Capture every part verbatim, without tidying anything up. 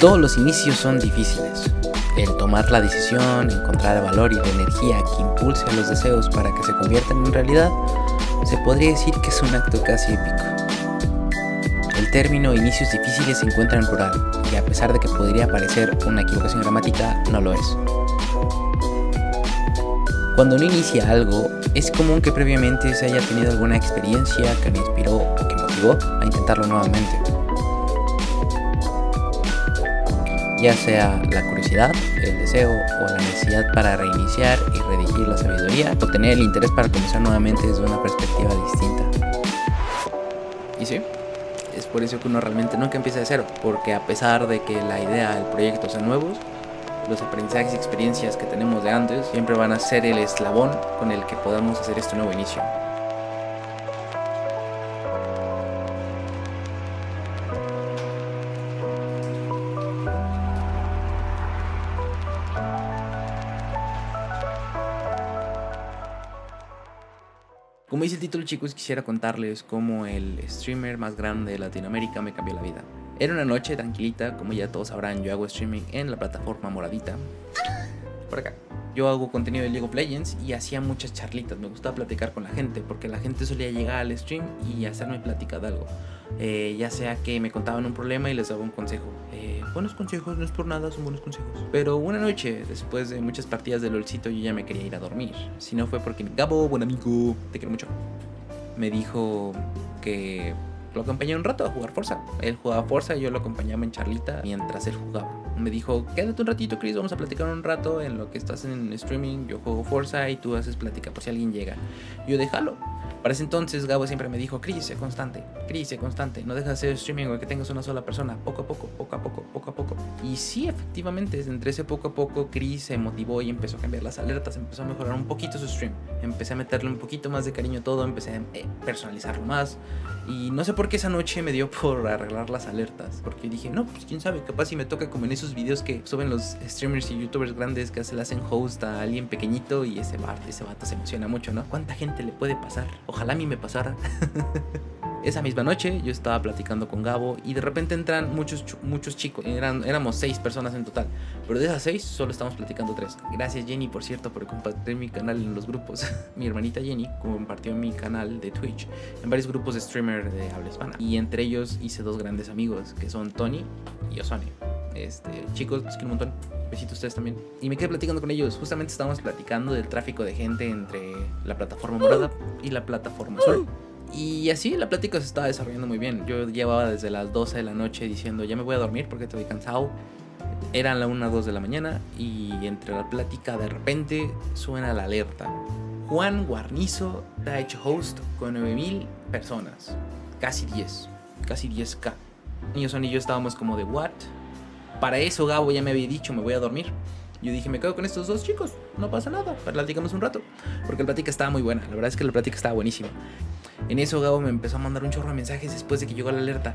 Todos los inicios son difíciles. El tomar la decisión, encontrar el valor y la energía que impulse a los deseos para que se conviertan en realidad, se podría decir que es un acto casi épico. El término inicios difíciles se encuentra en plural, y a pesar de que podría parecer una equivocación gramática, no lo es. Cuando uno inicia algo, es común que previamente se haya tenido alguna experiencia que lo inspiró o que motivó a intentarlo nuevamente. Ya sea la curiosidad, el deseo o la necesidad para reiniciar y redirigir la sabiduría, o tener el interés para comenzar nuevamente desde una perspectiva distinta. Y sí, es por eso que uno realmente nunca empieza de cero, porque a pesar de que la idea, el proyecto sean nuevos, los aprendizajes y experiencias que tenemos de antes siempre van a ser el eslabón con el que podamos hacer este nuevo inicio. Como dice el título, chicos, quisiera contarles cómo el streamer más grande de Latinoamérica me cambió la vida. Era una noche tranquilita, como ya todos sabrán, yo hago streaming en la plataforma moradita. Por acá. Yo hago contenido de League of Legends y hacía muchas charlitas, me gustaba platicar con la gente, porque la gente solía llegar al stream y hacerme plática de algo. Eh, ya sea que me contaban un problema y les daba un consejo. Eh, buenos consejos, no es por nada, son buenos consejos. Pero una noche, después de muchas partidas de Lolcito, yo ya me quería ir a dormir. Si no fue porque mi Gabo, buen amigo, te quiero mucho, me dijo que lo acompañé un rato a jugar Forza. Él jugaba Forza y yo lo acompañaba en charlita mientras él jugaba. Me dijo, quédate un ratito, Chris, vamos a platicar un rato en lo que estás en streaming. Yo juego Forza y tú haces plática por si alguien llega. Yo, déjalo. Para ese entonces, Gabo siempre me dijo, Chris, sé constante, Chris, sé constante. No dejes de hacer streaming o que tengas una sola persona. Poco a poco, poco a poco, poco a poco. Y sí, efectivamente, entre ese poco a poco, Chris se motivó y empezó a cambiar las alertas. Empezó a mejorar un poquito su stream. Empecé a meterle un poquito más de cariño a todo. Empecé a eh, personalizarlo más. Y no sé por qué esa noche me dio por arreglar las alertas, porque dije, no, pues quién sabe, capaz si me toca como en esos videos que suben los streamers y youtubers grandes, que se le hacen host a alguien pequeñito y ese, bar, ese vato se emociona mucho, ¿no? ¿Cuánta gente le puede pasar? Ojalá a mí me pasara. Esa misma noche yo estaba platicando con Gabo y de repente entran muchos, muchos chicos. Eran, éramos seis personas en total, pero de esas seis solo estamos platicando tres. Gracias, Jenny, por cierto, por compartir mi canal en los grupos. Mi hermanita Jenny compartió mi canal de Twitch en varios grupos de streamer de habla hispana, y entre ellos hice dos grandes amigos que son Tony y Ozone. Este, chicos, les quiero un montón. Besitos a ustedes también. Y me quedé platicando con ellos. Justamente estábamos platicando del tráfico de gente entre la plataforma morada y la plataforma azul. Y así la plática se estaba desarrollando muy bien. Yo llevaba desde las doce de la noche diciendo, ya me voy a dormir porque estoy cansado. Eran la una o dos de la mañana y entre la plática de repente suena la alerta. Juan Guarnizo está hecho host con nueve mil personas. Casi diez, casi diez mil. Y Osoni y yo estábamos como de, ¿what? Para eso Gabo ya me había dicho, me voy a dormir. Yo dije, me quedo con estos dos chicos, no pasa nada, platicamos un rato. Porque la plática estaba muy buena, la verdad es que la plática estaba buenísima. En eso Gabo me empezó a mandar un chorro de mensajes después de que llegó la alerta.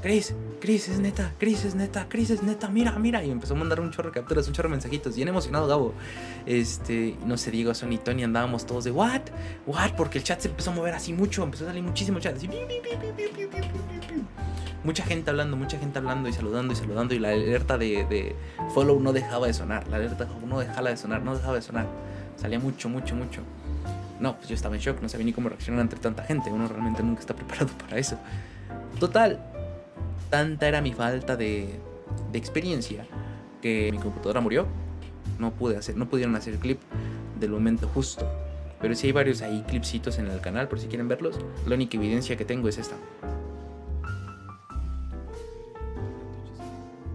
Chris, Chris es neta, Chris es neta, Chris es neta, mira, mira. Y me empezó a mandar un chorro de capturas, un chorro de mensajitos. Bien emocionado Gabo. Este, no sé, Diego, Son y Tony andábamos todos de what, what, porque el chat se empezó a mover así mucho. Empezó a salir muchísimo chat así. Mucha gente hablando, mucha gente hablando y saludando y saludando. Y la alerta de, de follow no dejaba de sonar. La alerta de follow no dejaba de sonar, no dejaba de sonar. Salía mucho, mucho, mucho. No, pues yo estaba en shock, no sabía ni cómo reaccionar ante tanta gente. Uno realmente nunca está preparado para eso. Total, tanta era mi falta de, de experiencia que mi computadora murió. No pude hacer, no pudieron hacer clip del momento justo. Pero sí hay varios ahí clipsitos en el canal por si quieren verlos. La única evidencia que tengo es esta.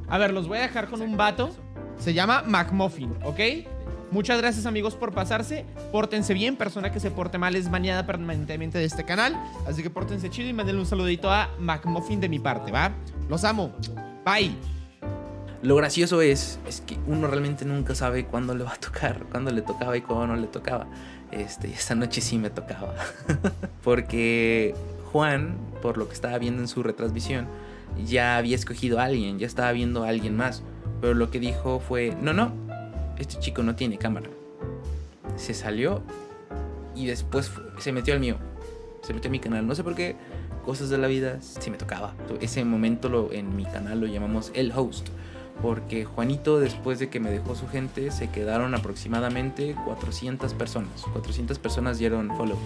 A ver, los voy a dejar con un vato. Se llama McMuffin, ¿ok? Muchas gracias, amigos, por pasarse. Pórtense bien. Persona que se porte mal es baneada permanentemente de este canal. Así que pórtense chido y mándenle un saludito a McMuffin de mi parte, ¿va? Los amo. Bye. Lo gracioso es, es que uno realmente nunca sabe cuándo le va a tocar, cuándo le tocaba y cuándo no le tocaba. Este, y esta noche sí me tocaba. Porque Juan, por lo que estaba viendo en su retransmisión, ya había escogido a alguien, ya estaba viendo a alguien más. Pero lo que dijo fue, no, no, este chico no tiene cámara. Se salió y después se metió al mío. Se metió a mi canal, no sé por qué. Cosas de la vida, sí me tocaba. Ese momento lo, en mi canal lo llamamos el host. porque Juanito, después de que me dejó su gente, se quedaron aproximadamente cuatrocientas personas. cuatrocientas personas dieron follow.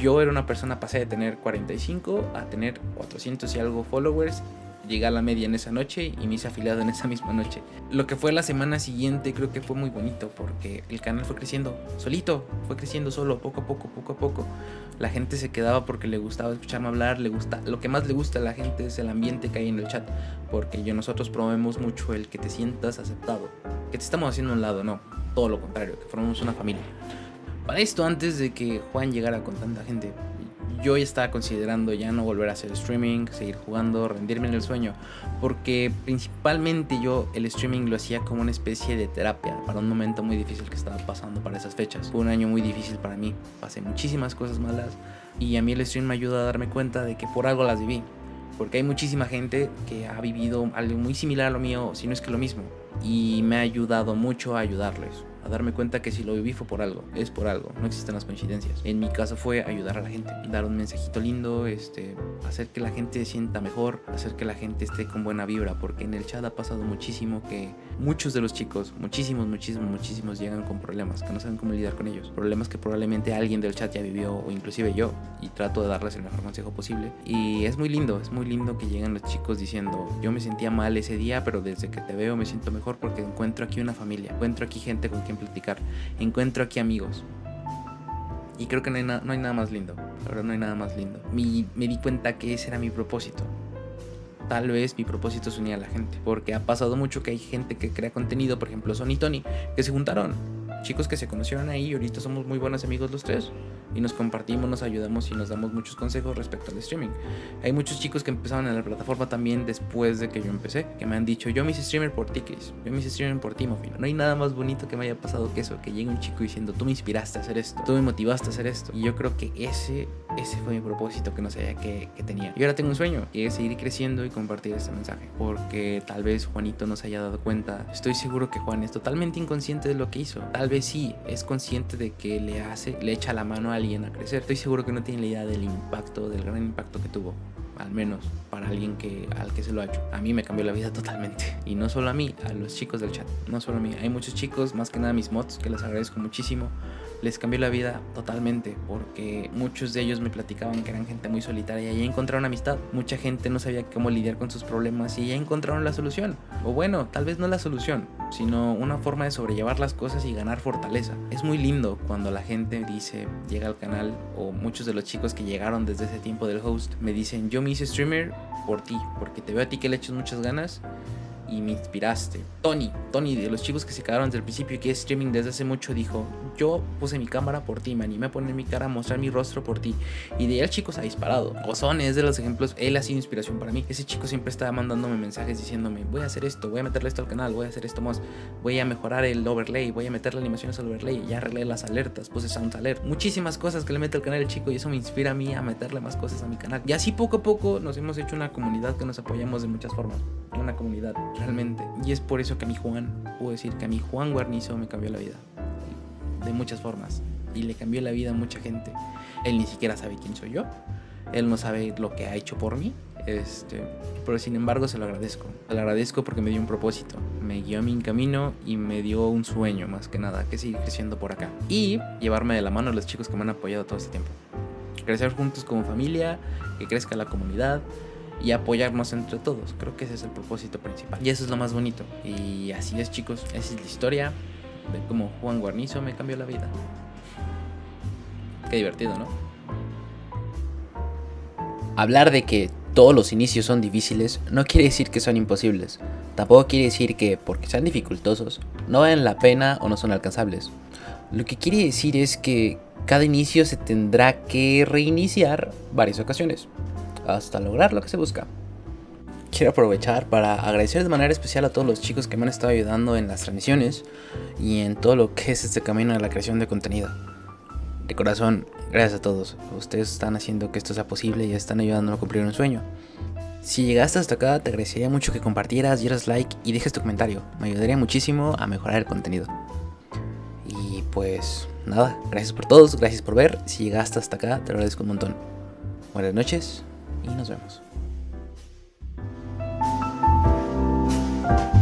Yo era una persona, pasé de tener cuarenta y cinco a tener cuatrocientos y algo followers. Llegué a la media en esa noche y me hice afiliado en esa misma noche. Lo que fue la semana siguiente creo que fue muy bonito, porque el canal fue creciendo solito, fue creciendo solo, poco a poco, poco a poco. La gente se quedaba porque le gustaba escucharme hablar, le gusta, lo que más le gusta a la gente es el ambiente que hay en el chat, porque yo, nosotros promovemos mucho el que te sientas aceptado, que te estamos haciendo a un lado, no, todo lo contrario, que formemos una familia. Para esto, antes de que Juan llegara con tanta gente, yo ya estaba considerando ya no volver a hacer streaming, seguir jugando, rendirme en el sueño, porque principalmente yo el streaming lo hacía como una especie de terapia para un momento muy difícil que estaba pasando para esas fechas. Fue un año muy difícil para mí, pasé muchísimas cosas malas y a mí el stream me ayuda a darme cuenta de que por algo las viví, porque hay muchísima gente que ha vivido algo muy similar a lo mío, si no es que lo mismo, y me ha ayudado mucho a ayudarles, a darme cuenta que si lo viví fue por algo, es por algo, no existen las coincidencias. En mi caso fue ayudar a la gente, dar un mensajito lindo, este, hacer que la gente se sienta mejor, hacer que la gente esté con buena vibra, porque en el chat ha pasado muchísimo que muchos de los chicos, muchísimos, muchísimos, muchísimos llegan con problemas, que no saben cómo lidiar con ellos, problemas que probablemente alguien del chat ya vivió o inclusive yo, y trato de darles el mejor consejo posible. Y es muy lindo, es muy lindo que lleguen los chicos diciendo, yo me sentía mal ese día, pero desde que te veo me siento mejor porque encuentro aquí una familia, encuentro aquí gente con quien platicar, encuentro aquí amigos. Y creo que no hay, na no hay nada más lindo, la verdad no hay nada más lindo. Mi me di cuenta que ese era mi propósito. Tal vez mi propósito es unir a la gente, porque ha pasado mucho que hay gente que crea contenido, por ejemplo Son y Tony, que se juntaron, chicos que se conocieron ahí y ahorita somos muy buenos amigos los tres y nos compartimos, nos ayudamos y nos damos muchos consejos respecto al streaming. Hay muchos chicos que empezaron en la plataforma también después de que yo empecé, que me han dicho, yo me hice streamer por ti, Chris, yo me hice streamer por ti, Mofino. No hay nada más bonito que me haya pasado que eso, que llegue un chico diciendo, tú me inspiraste a hacer esto, tú me motivaste a hacer esto. Y yo creo que ese, ese fue mi propósito que no sabía que, que tenía. Y ahora tengo un sueño, que es seguir creciendo y compartir este mensaje, porque tal vez Juanito no se haya dado cuenta. Estoy seguro que Juan es totalmente inconsciente de lo que hizo, tal vez sí es consciente de que le hace, le echa la mano a alguien a crecer. Estoy seguro que no tiene la idea del impacto, del gran impacto que tuvo, al menos para alguien que, al que se lo ha hecho. A mí me cambió la vida totalmente, y no solo a mí, a los chicos del chat, no solo a mí. Hay muchos chicos, más que nada mis mods, que les agradezco muchísimo, les cambió la vida totalmente, porque muchos de ellos me platicaban que eran gente muy solitaria y ya encontraron amistad. Mucha gente no sabía cómo lidiar con sus problemas y ya encontraron la solución, o bueno, tal vez no la solución, sino una forma de sobrellevar las cosas y ganar fortaleza. Es muy lindo cuando la gente dice, llega al canal, o muchos de los chicos que llegaron desde ese tiempo del host me dicen, yo me hice streamer por ti, porque te veo a ti que le echas muchas ganas y me inspiraste. Tony, Tony de los chicos que se quedaron desde el principio y que es streaming desde hace mucho, dijo, yo puse mi cámara por ti, me animé a poner mi cara, a mostrar mi rostro por ti. Y de él, chicos, ha disparado. Ozone es de los ejemplos, él ha sido inspiración para mí. Ese chico siempre estaba mandándome mensajes diciéndome, voy a hacer esto, voy a meterle esto al canal, voy a hacer esto más, voy a mejorar el overlay, voy a meterle animaciones al overlay, ya arreglé las alertas, puse sound alert, muchísimas cosas que le mete al canal el chico, y eso me inspira a mí a meterle más cosas a mi canal. Y así poco a poco nos hemos hecho una comunidad que nos apoyamos de muchas formas, una comunidad realmente. Y es por eso que a mi Juan, puedo decir que a mi Juan Guarnizo me cambió la vida de muchas formas, y le cambió la vida a mucha gente. Él ni siquiera sabe quién soy yo, él no sabe lo que ha hecho por mí, este, pero sin embargo se lo agradezco. Se lo agradezco porque me dio un propósito, me guió a mi camino y me dio un sueño, más que nada, que seguir creciendo por acá y llevarme de la mano a los chicos que me han apoyado todo este tiempo. Crecer juntos como familia, que crezca la comunidad y apoyarnos entre todos. Creo que ese es el propósito principal y eso es lo más bonito. Y así es, chicos, esa es la historia de cómo Juan Guarnizo me cambió la vida. Qué divertido, ¿no? Hablar de que todos los inicios son difíciles no quiere decir que son imposibles. Tampoco quiere decir que porque sean dificultosos no valen la pena o no son alcanzables. Lo que quiere decir es que cada inicio se tendrá que reiniciar varias ocasiones hasta lograr lo que se busca. Quiero aprovechar para agradecer de manera especial a todos los chicos que me han estado ayudando en las transmisiones y en todo lo que es este camino de la creación de contenido. De corazón, gracias a todos. Ustedes están haciendo que esto sea posible y están ayudándome a cumplir un sueño. Si llegaste hasta acá, te agradecería mucho que compartieras, dieras like y dejes tu comentario. Me ayudaría muchísimo a mejorar el contenido. Y pues nada, gracias por todos, gracias por ver. Si llegaste hasta acá, te lo agradezco un montón. Buenas noches y nos vemos. Thank you.